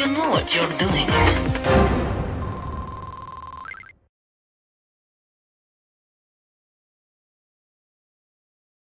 You know what you're doing.